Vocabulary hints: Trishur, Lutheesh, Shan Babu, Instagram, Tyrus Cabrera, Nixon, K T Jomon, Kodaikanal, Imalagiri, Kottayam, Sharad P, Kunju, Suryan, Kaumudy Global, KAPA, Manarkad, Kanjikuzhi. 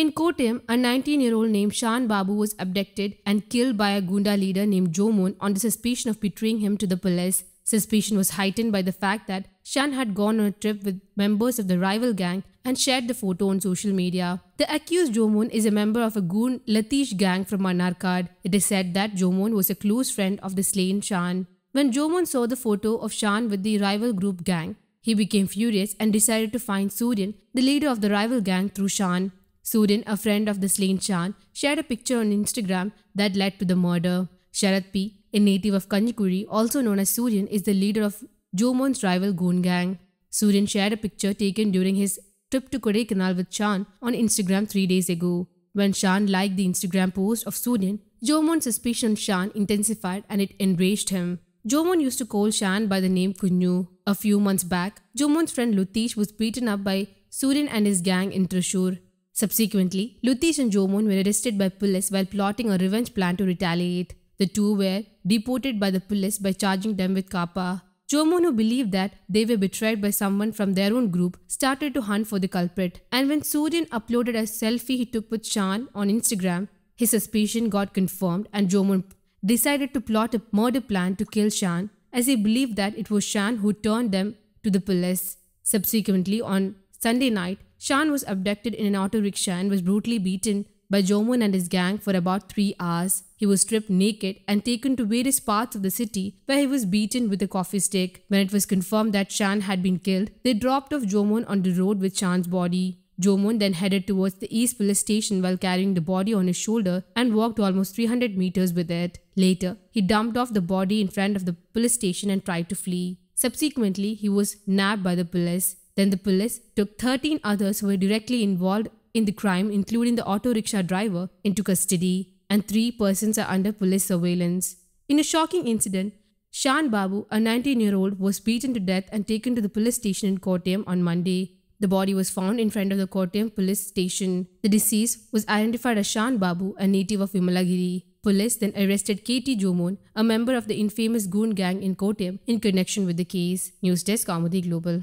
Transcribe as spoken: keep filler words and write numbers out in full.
In Kottayam, a nineteen-year-old named Shan Babu was abducted and killed by a Gunda leader named Jomon on the suspicion of betraying him to the police. Suspicion was heightened by the fact that Shan had gone on a trip with members of the rival gang and shared the photo on social media. The accused Jomon is a member of a Gund Lutheesh gang from Manarkad. It is said that Jomon was a close friend of the slain Shan. When Jomon saw the photo of Shan with the rival group gang, he became furious and decided to find Suryan, the leader of the rival gang, through Shan. Suryan, a friend of the slain Shan, shared a picture on Instagram that led to the murder. Sharad P, a native of Kanjikuzhi, also known as Suryan, is the leader of Jomon's rival Gund gang. Suryan shared a picture taken during his trip to Kodaikanal with Shan on Instagram three days ago. When Shan liked the Instagram post of Suryan, Jomon's suspicion of Shan intensified and it enraged him. Jomon used to call Shan by the name Kunju. A few months back, Jomon's friend Lutheesh was beaten up by Suryan and his gang in Trishur. Subsequently, Lutheesh and Jomon were arrested by police while plotting a revenge plan to retaliate. The two were deported by the police by charging them with K A P A. Jomon, who believed that they were betrayed by someone from their own group, started to hunt for the culprit. And when Suryan uploaded a selfie he took with Shan on Instagram, his suspicion got confirmed and Jomon decided to plot a murder plan to kill Shan, as he believed that it was Shan who turned them to the police. Subsequently, on Sunday night, Shan was abducted in an auto rickshaw and was brutally beaten by Jomon and his gang for about three hours. He was stripped naked and taken to various parts of the city where he was beaten with a coffee stick. When it was confirmed that Shan had been killed, they dropped off Jomon on the road with Shan's body. Jomon then headed towards the East police station while carrying the body on his shoulder and walked almost three hundred meters with it. Later, he dumped off the body in front of the police station and tried to flee. Subsequently, he was nabbed by the police. Then the police took thirteen others who were directly involved in the crime, including the auto rickshaw driver, into custody, and three persons are under police surveillance. In a shocking incident, Shan Babu, a nineteen-year-old, was beaten to death and taken to the police station in Kottayam on Monday. The body was found in front of the Kottayam police station. The deceased was identified as Shan Babu, a native of Imalagiri. Police then arrested K T Jomon, a member of the infamous Gund gang in Kottayam, in connection with the case. News Desk, Kaumudy Global.